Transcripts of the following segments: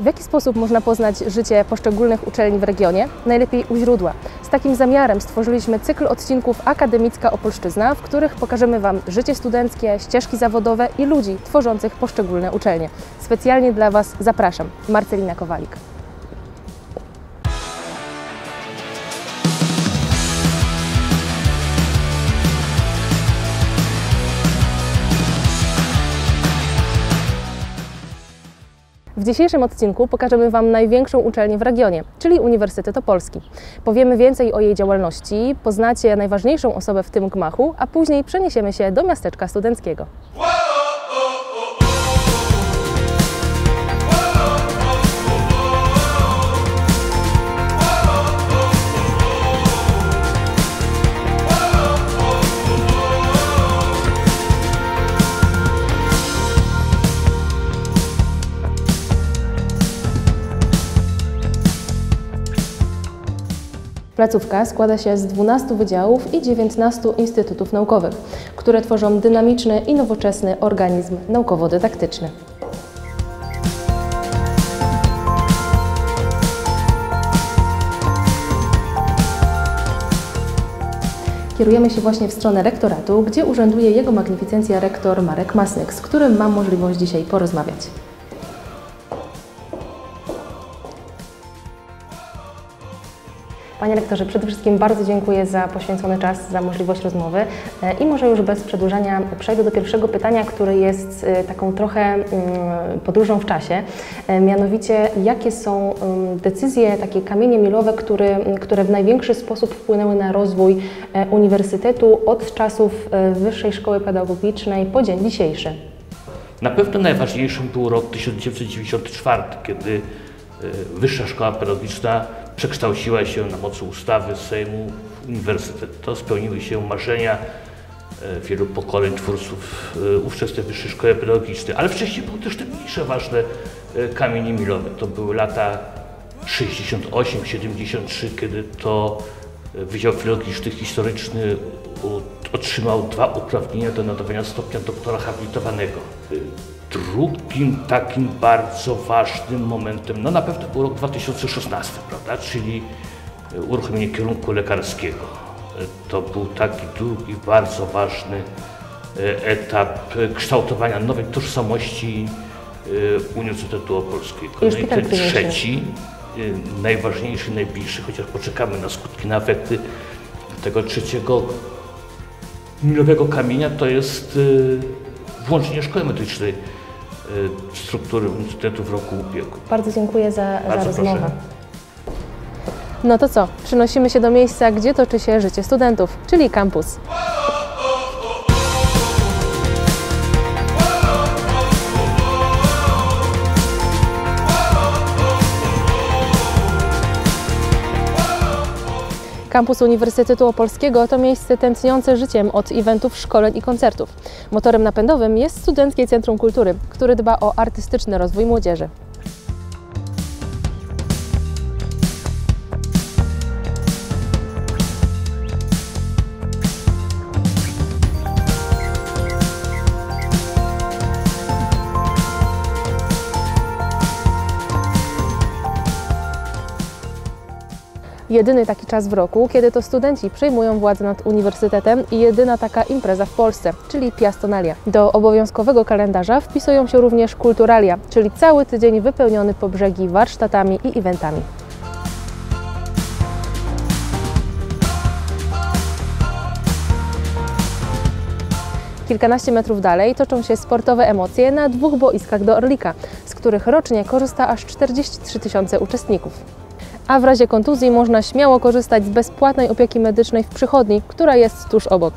W jaki sposób można poznać życie poszczególnych uczelni w regionie? Najlepiej u źródła. Z takim zamiarem stworzyliśmy cykl odcinków Akademicka Opolszczyzna, w których pokażemy Wam życie studenckie, ścieżki zawodowe i ludzi tworzących poszczególne uczelnie. Specjalnie dla Was zapraszam. Marcelina Kowalik. W dzisiejszym odcinku pokażemy Wam największą uczelnię w regionie, czyli Uniwersytet Opolski. Powiemy więcej o jej działalności, poznacie najważniejszą osobę w tym gmachu, a później przeniesiemy się do miasteczka studenckiego. Placówka składa się z 12 wydziałów i 19 instytutów naukowych, które tworzą dynamiczny i nowoczesny organizm naukowo-dydaktyczny. Kierujemy się właśnie w stronę rektoratu, gdzie urzęduje jego magnificencja rektor Marek Masnyk, z którym mam możliwość dzisiaj porozmawiać. Panie rektorze, przede wszystkim bardzo dziękuję za poświęcony czas, za możliwość rozmowy i może już bez przedłużania przejdę do pierwszego pytania, które jest taką trochę podróżą w czasie. Mianowicie, jakie są decyzje, takie kamienie milowe, które w największy sposób wpłynęły na rozwój uniwersytetu od czasów Wyższej Szkoły Pedagogicznej po dzień dzisiejszy? Na pewno najważniejszym był rok 1994, kiedy Wyższa Szkoła Pedagogiczna przekształciła się na mocy ustawy Sejmu w uniwersytet. To spełniły się marzenia wielu pokoleń twórców ówczesnej Wyższej Szkoły Pedagogicznej. Ale wcześniej były też te mniejsze ważne kamienie milowe. To były lata 68-73, kiedy to Wydział Filologiczny Historyczny otrzymał dwa uprawnienia do nadawania stopnia doktora habilitowanego. Drugim takim bardzo ważnym momentem, no na pewno był rok 2016, prawda, czyli uruchomienie kierunku lekarskiego. To był taki drugi bardzo ważny etap kształtowania nowej tożsamości Uniwersytetu Opolskiego. No i ten trzeci, najważniejszy, najbliższy, chociaż poczekamy na skutki, na efekty tego trzeciego milowego kamienia, to jest włączenie szkoły medycznej w struktury uniwersytetu w roku ubiegłym. Bardzo dziękuję za rozmowę. Proszę. No to co, przenosimy się do miejsca, gdzie toczy się życie studentów, czyli kampus. Kampus Uniwersytetu Opolskiego to miejsce tętniące życiem od eventów, szkoleń i koncertów. Motorem napędowym jest Studenckie Centrum Kultury, które dba o artystyczny rozwój młodzieży. Jedyny taki czas w roku, kiedy to studenci przejmują władzę nad uniwersytetem i jedyna taka impreza w Polsce, czyli Piastonalia. Do obowiązkowego kalendarza wpisują się również Kulturalia, czyli cały tydzień wypełniony po brzegi warsztatami i eventami. Kilkanaście metrów dalej toczą się sportowe emocje na dwóch boiskach do Orlika, z których rocznie korzysta aż 43 000 uczestników. A w razie kontuzji można śmiało korzystać z bezpłatnej opieki medycznej w przychodni, która jest tuż obok.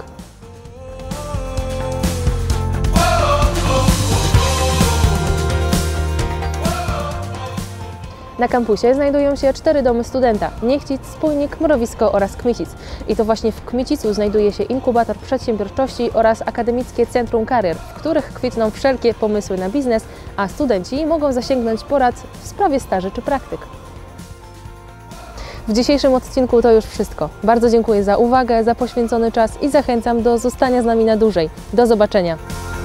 Na kampusie znajdują się 4 domy studenta – Niechcic, Spójnik, Mrowisko oraz Kmicic. I to właśnie w Kmicicu znajduje się inkubator przedsiębiorczości oraz Akademickie Centrum Karier, w których kwitną wszelkie pomysły na biznes, a studenci mogą zasięgnąć porad w sprawie staży czy praktyk. W dzisiejszym odcinku to już wszystko. Bardzo dziękuję za uwagę, za poświęcony czas i zachęcam do zostania z nami na dłużej. Do zobaczenia!